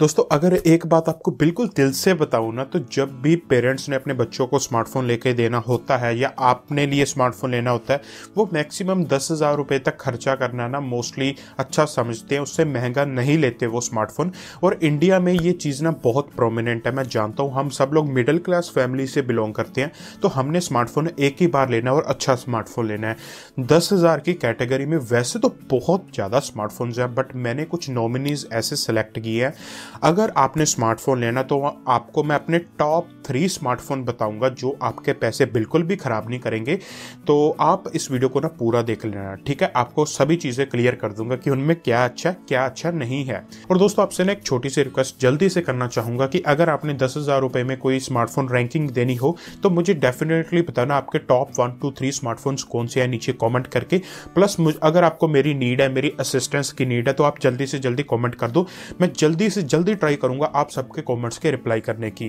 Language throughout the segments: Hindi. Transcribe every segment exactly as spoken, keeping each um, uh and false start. दोस्तों अगर एक बात आपको बिल्कुल दिल से बताऊं ना, तो जब भी पेरेंट्स ने अपने बच्चों को स्मार्टफोन लेके देना होता है या आपने लिए स्मार्टफोन लेना होता है, वो मैक्सिमम दस हज़ार रुपये तक खर्चा करना ना मोस्टली अच्छा समझते हैं, उससे महंगा नहीं लेते वो स्मार्टफोन। और इंडिया में ये चीज़ ना बहुत प्रोमिनेंट है। मैं जानता हूँ हम सब लोग मिडिल क्लास फैमिली से बिलोंग करते हैं, तो हमने स्मार्टफोन एक ही बार लेना है और अच्छा स्मार्टफोन लेना है। दस हज़ार की कैटेगरी में वैसे तो बहुत ज़्यादा स्मार्टफोन हैं, बट मैंने कुछ नॉमिनीज ऐसे सेलेक्ट किए हैं। अगर आपने स्मार्टफोन लेना तो आपको मैं अपने टॉप थ्री स्मार्टफोन बताऊंगा जो आपके पैसे बिल्कुल भी खराब नहीं करेंगे। तो आप इस वीडियो को ना पूरा देख लेना, ठीक है। आपको सभी चीजें क्लियर कर दूंगा कि उनमें क्या अच्छा क्या अच्छा नहीं है। और दोस्तों आपसे ना एक छोटी सी रिक्वेस्ट जल्दी से करना चाहूंगा कि अगर आपने दस हजार रुपए में कोई स्मार्टफोन रैंकिंग देनी हो तो मुझे डेफिनेटली बताना आपके top one two three smartphone कौन से हैं नीचे कॉमेंट करके। प्लस अगर आपको मेरी नीड है, मेरी असिस्टेंस की नीड है, तो आप जल्दी से जल्दी कॉमेंट कर दो। मैं जल्दी से जल्दी ट्राई करूंगा आप सबके कमेंट्स के रिप्लाई करने की।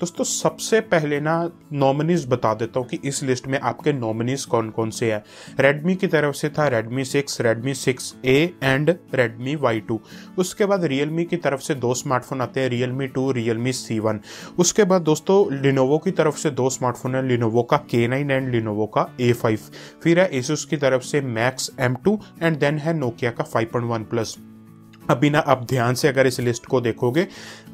दोस्तों सबसे पहले ना नॉमिनीज बता देता हूँ कि इस लिस्ट में आपके नॉमिनीज कौन कौन से हैं। रेडमी की तरफ से था Redmi six, Redmi six A and Redmi Y two. उसके बाद रियलमी की तरफ से दो स्मार्टफोन आते हैं, Realme two, Realme C one. उसके बाद दोस्तों लिनोवो की तरफ से दो स्मार्टफोन है, लिनोवो का के नाइन एंड लिनोवो का ए फाइव। फिर है एसुस की तरफ से Max M two and then है नोकिया का फाइव पॉइंट वन प्लस। अभी ना आप ध्यान से अगर इस लिस्ट को देखोगे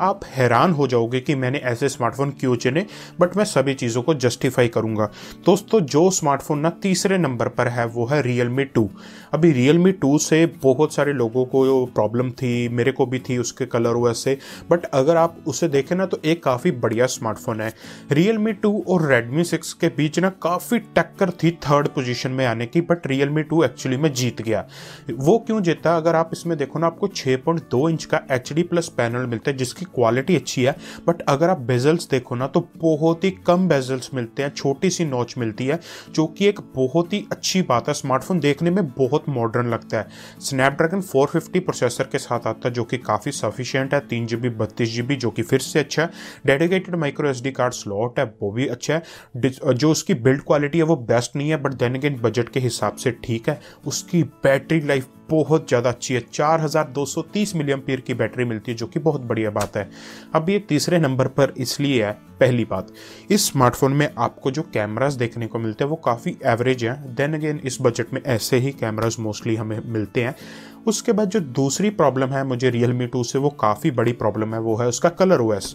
आप हैरान हो जाओगे कि मैंने ऐसे स्मार्टफोन क्यों चुने, बट मैं सभी चीज़ों को जस्टिफाई करूंगा। दोस्तों जो स्मार्टफोन ना तीसरे नंबर पर है वो है रियलमी टू। अभी रियलमी टू से बहुत सारे लोगों को प्रॉब्लम थी, मेरे को भी थी उसके कलर वजह से, बट अगर आप उसे देखें ना तो एक काफ़ी बढ़िया स्मार्टफोन है। रियलमी टू और रेडमी सिक्स के बीच ना काफ़ी टक्कर थी थर्ड पोजिशन में आने की, बट रियलमी टू एक्चुअली में जीत गया। वो क्यों जीता, अगर आप इसमें देखो ना आपको छह पॉइंट दो इंच का एच डी प्लस पैनल मिलता है जिसकी क्वालिटी अच्छी है, बट अगर आप बेजल्स देखो ना तो बहुत ही कम बेजल्स मिलते हैं, छोटी सी नॉच मिलती है, जो कि एक बहुत ही अच्छी बात है। स्मार्टफोन देखने में बहुत मॉडर्न लगता है। स्नैपड्रैगन फोर फिफ्टी प्रोसेसर के साथ आता है जो कि काफ़ी सफिशियंट है, तीन जी बी बत्तीस जी बी जो कि फिर से अच्छा है। Dedicated micro S D card slot है वो भी अच्छा है। जो उसकी बिल्ड क्वालिटी है वो बेस्ट नहीं है, बट देन अगेन बजट के हिसाब से ठीक है। उसकी बैटरी लाइफ बहुत ज़्यादा अच्छी है, चार हज़ार दो सौ तीस मिलियन एम्पीयर की बैटरी मिलती है जो कि बहुत बढ़िया बात है। अब ये तीसरे नंबर पर इसलिए है, पहली बात इस स्मार्टफोन में आपको जो कैमरास देखने को मिलते हैं वो काफ़ी एवरेज हैं। देन अगेन इस बजट में ऐसे ही कैमरास मोस्टली हमें मिलते हैं। उसके बाद जो दूसरी प्रॉब्लम है मुझे रियलमी टू से, वो काफ़ी बड़ी प्रॉब्लम है, वो है उसका कलर ओएस।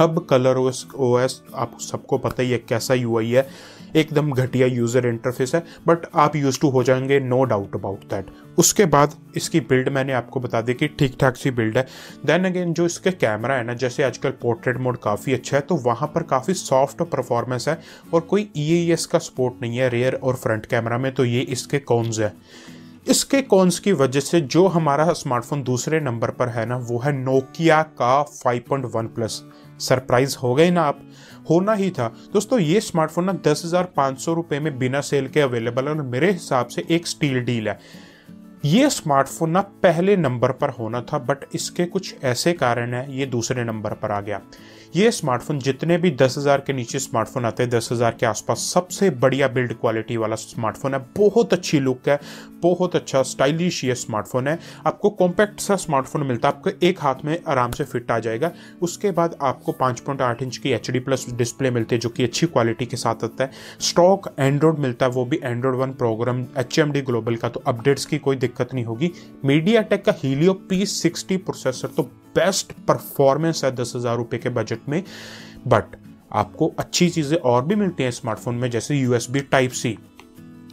अब कलर ओएस ओएस आप सबको पता ही है कैसा यूआई है, एकदम घटिया यूज़र इंटरफेस है, बट आप यूज टू हो जाएंगे, नो डाउट अबाउट दैट। उसके बाद इसकी बिल्ड मैंने आपको बता दी कि ठीक ठाक सी बिल्ड है। देन अगेन जो इसके कैमरा है ना, जैसे आजकल पोर्ट्रेट मोड काफ़ी अच्छा है तो वहाँ पर काफ़ी सॉफ्ट परफॉर्मेंस है और कोई ई ए एस का सपोर्ट नहीं है रियर और फ्रंट कैमरा में, तो ये इसके कॉन्स है। इसके कॉन्स की वजह से जो हमारा स्मार्टफोन दूसरे नंबर पर है ना वो है नोकिया का five point one plus. Surprise हो गए ना आप, होना ही था। दोस्तों ये स्मार्टफोन ना दस हज़ार पाँच सौ रुपये में बिना सेल के अवेलेबल है और मेरे हिसाब से एक स्टील डील है। ये स्मार्टफोन ना पहले नंबर पर होना था, बट इसके कुछ ऐसे कारण है ये दूसरे नंबर पर आ गया। ये स्मार्टफोन जितने भी दस हज़ार के नीचे स्मार्टफोन आते हैं दस हज़ार के आसपास, सबसे बढ़िया बिल्ड क्वालिटी वाला स्मार्टफोन है, बहुत अच्छी लुक है, बहुत अच्छा स्टाइलिश ये स्मार्टफोन है। आपको कॉम्पैक्ट सा स्मार्टफोन मिलता है, आपको एक हाथ में आराम से फिट आ जाएगा। उसके बाद आपको पाँच पॉइंट आठ इंच की एच डी प्लस डिस्प्ले मिलती है जो कि अच्छी क्वालिटी के साथ आता है। स्टॉक एंड्रॉयड मिलता है, वो भी Android one programme H M D global का, तो अपडेट्स की कोई दिक्कत नहीं होगी। मीडियाटेक का हीलियो पी सिक्सटी प्रोसेसर तो बेस्ट परफॉर्मेंस है दस हज़ार रुपये के बजट में, बट आपको अच्छी चीज़ें और भी मिलती हैं स्मार्टफोन में जैसे U S B type C.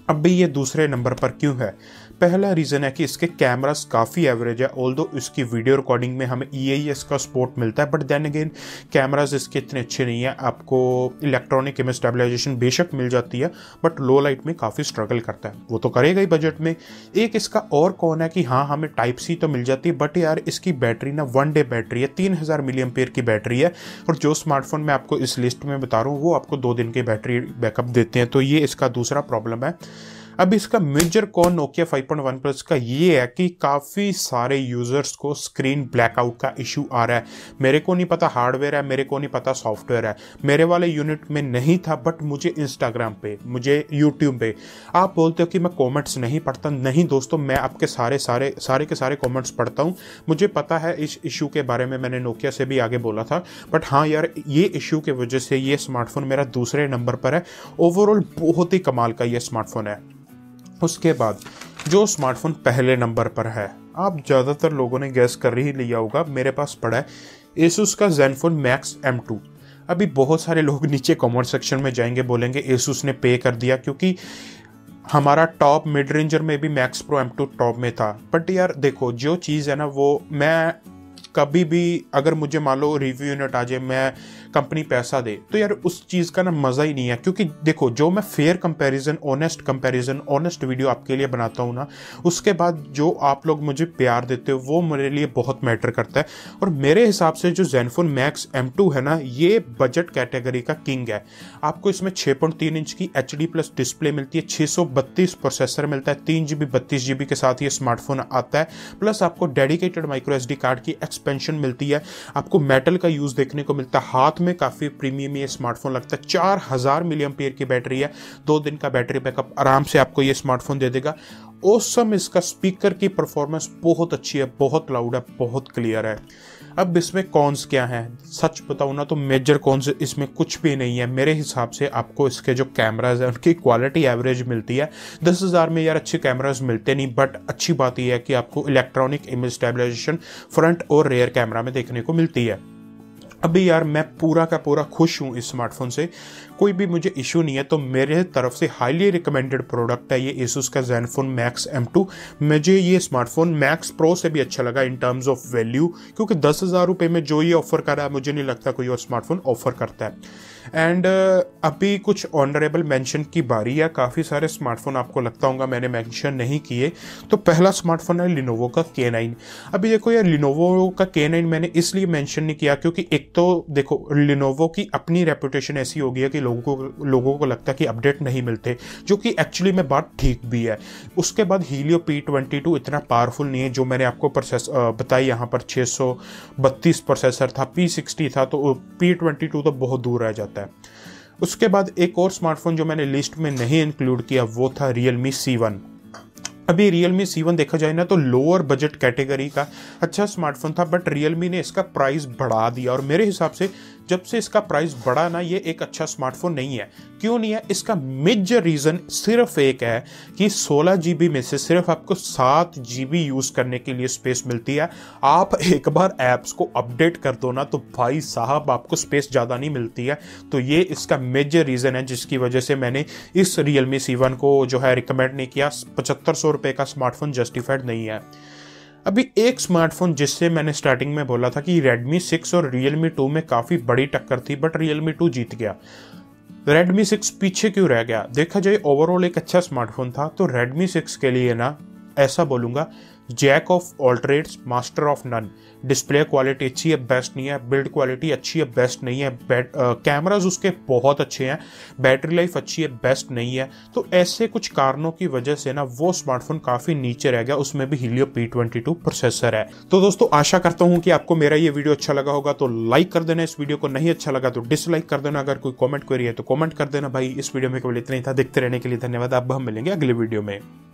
अब भी ये दूसरे नंबर पर क्यों है, पहला रीज़न है कि इसके कैमरास काफ़ी एवरेज है, ऑल्दो इसकी वीडियो रिकॉर्डिंग में हमें ई ए एस का सपोर्ट मिलता है, बट देन अगेन कैमरास इसके इतने अच्छे नहीं है। आपको इलेक्ट्रॉनिक इमेज स्टेबलाइजेशन बेशक मिल जाती है, बट लो लाइट में काफ़ी स्ट्रगल करता है, वो तो करेगा ही बजट में। एक इसका और कौन है कि हाँ हमें टाइप सी तो मिल जाती है, बट यार इसकी बैटरी ना वन डे बैटरी है, तीन हज़ार मिली एम्पेयर की बैटरी है, और जो स्मार्टफोन मैं आपको इस लिस्ट में बता रहा हूँ वो आपको दो दिन की बैटरी बैकअप देते हैं, तो ये इसका दूसरा प्रॉब्लम है। अब इसका major con Nokia five point one Plus का ये है कि काफ़ी सारे यूज़र्स को स्क्रीन ब्लैकआउट का इशू आ रहा है। मेरे को नहीं पता हार्डवेयर है, मेरे को नहीं पता सॉफ्टवेयर है, मेरे वाले यूनिट में नहीं था, बट मुझे इंस्टाग्राम पे, मुझे यूट्यूब पे आप बोलते हो कि मैं कॉमेंट्स नहीं पढ़ता। नहीं दोस्तों, मैं आपके सारे सारे सारे के सारे कॉमेंट्स पढ़ता हूँ। मुझे पता है इस इशू के बारे में, मैंने नोकिया से भी आगे बोला था, बट हाँ यार, ये इशू के वजह से ये स्मार्टफोन मेरा दूसरे नंबर पर है। ओवरऑल बहुत ही कमाल का ये स्मार्टफोन है। उसके बाद जो स्मार्टफोन पहले नंबर पर है, आप ज़्यादातर लोगों ने गैस कर ही लिया होगा, मेरे पास पड़ा है Asus का ZenFone Max एम टू। अभी बहुत सारे लोग नीचे कमेंट सेक्शन में जाएंगे, बोलेंगे Asus ने पे कर दिया, क्योंकि हमारा टॉप मिड रेंजर में भी Max Pro M two top में था। बट यार देखो, जो चीज़ है ना, वो मैं कभी भी, अगर मुझे मान लो रिव्यू यूनिट आ जाए, मैं कंपनी पैसा दे, तो यार उस चीज़ का ना मज़ा ही नहीं है। क्योंकि देखो, जो मैं fair comparison, honest comparison, honest video आपके लिए बनाता हूँ ना, उसके बाद जो आप लोग मुझे प्यार देते हो वो मेरे लिए बहुत मैटर करता है। और मेरे हिसाब से जो ZenFone Max एम टू है ना, ये बजट कैटेगरी का किंग है। आपको इसमें छः पॉइंट तीन इंच की एच डी प्लस डिस्प्ले मिलती है, छः सौ बत्तीस प्रोसेसर मिलता है, तीन जी बी बत्तीस जी बी के साथ ये स्मार्टफोन आता है। प्लस आपको dedicated micro S D card की पेंशन मिलती है, आपको मेटल का यूज देखने को मिलता है। हाथ में काफी प्रीमियम ये स्मार्टफोन लगता है। चार हजार मिलियम एम्पीयर की बैटरी है, दो दिन का बैटरी बैकअप आराम से आपको ये स्मार्टफोन दे देगा। ओसम इसका स्पीकर की परफॉर्मेंस बहुत अच्छी है, बहुत लाउड है, बहुत क्लियर है। अब इसमें कॉन्स क्या हैं, सच बताऊँ ना तो मेजर कॉन्स इसमें कुछ भी नहीं है। मेरे हिसाब से आपको इसके जो कैमराज हैं उनकी क्वालिटी एवरेज मिलती है। दस हज़ार में यार अच्छे कैमराज मिलते नहीं, बट अच्छी बात यह है कि आपको इलेक्ट्रॉनिक इमेज स्टेबलाइजेशन फ्रंट और रेयर कैमरा में देखने को मिलती है। अभी यार मैं पूरा का पूरा खुश हूँ इस स्मार्टफोन से, कोई भी मुझे इशू नहीं है। तो मेरे तरफ से हाईली रिकमेंडेड प्रोडक्ट है ये Asus का ZenFone Max एम टू। मुझे ये स्मार्टफोन Max Pro से भी अच्छा लगा इन टर्म्स ऑफ वैल्यू, क्योंकि दस हज़ार रुपये में जो ये ऑफर कर रहा है, मुझे नहीं लगता कोई और स्मार्टफोन ऑफर करता है। एंड अभी कुछ ऑनरेबल मेंशन की बारी है। काफ़ी सारे स्मार्टफोन आपको लगता होगा मैंने मेंशन नहीं किए। तो पहला स्मार्टफोन है Lenovo का के नाइन। अभी देखो यार, Lenovo का के नाइन मैंने इसलिए मेंशन नहीं किया क्योंकि एक तो देखो Lenovo की अपनी रेपुटेशन ऐसी हो गई है कि लोगों को लोगों को लगता है कि अपडेट नहीं मिलते, जो कि एक्चुअली में बात ठीक भी है। उसके बाद Helio पी ट्वेंटी टू इतना पावरफुल नहीं है, जो मैंने आपको प्रोसेस बताई यहाँ पर छः सौ बत्तीस प्रोसेसर था, पी सिक्सटी था, तो पी ट्वेंटी टू तो बहुत दूर रह जाता है। उसके बाद एक और स्मार्टफोन जो मैंने लिस्ट में नहीं इंक्लूड किया वो था Realme सी वन। अभी Realme सी वन देखा जाए ना तो लोअर बजट कैटेगरी का अच्छा स्मार्टफोन था, बट Realme ने इसका प्राइस बढ़ा दिया। और मेरे हिसाब से जब से इसका प्राइस बढ़ा ना, ये एक अच्छा स्मार्टफोन नहीं है। क्यों नहीं है? इसका मेजर रीज़न सिर्फ एक है कि सोलह जी बी में से सिर्फ आपको सात जी बी यूज़ करने के लिए स्पेस मिलती है। आप एक बार ऐप्स को अपडेट कर दो ना तो भाई साहब आपको स्पेस ज़्यादा नहीं मिलती है। तो ये इसका मेजर रीज़न है जिसकी वजह से मैंने इस Realme सी वन को जो है रिकमेंड नहीं किया। पचहत्तर सौ रुपये का स्मार्टफोन जस्टिफाइड नहीं है। अभी एक स्मार्टफोन जिससे मैंने स्टार्टिंग में बोला था कि Redmi सिक्स और Realme टू में काफ़ी बड़ी टक्कर थी, बट Realme टू जीत गया। Redmi सिक्स पीछे क्यों रह गया? देखा जाए ओवरऑल एक अच्छा स्मार्टफोन था, तो Redmi सिक्स के लिए ना ऐसा बोलूँगा, jack of all trades master of none. Display quality अच्छी है, बेस्ट नहीं है, बिल्ड क्वालिटी अच्छी है, बेस्ट नहीं है, कैमराज उसके बहुत अच्छे हैं, बैटरी लाइफ अच्छी है, बेस्ट नहीं है। तो ऐसे कुछ कारणों की वजह से ना वो स्मार्टफोन काफ़ी नीचे रह गया। उसमें भी Helio P twenty two processor है। तो दोस्तों आशा करता हूँ कि आपको मेरा ये वीडियो अच्छा लगा होगा, तो लाइक कर देना। इस वीडियो को नहीं अच्छा लगा तो डिसलाइक कर देना। अगर कोई कॉमेंट क्वेरी है तो कॉमेंट कर देना। भाई इस वीडियो में केवल इतना ही था। देखते रहने के लिए धन्यवाद। अब हम मिलेंगे अगले वीडियो में।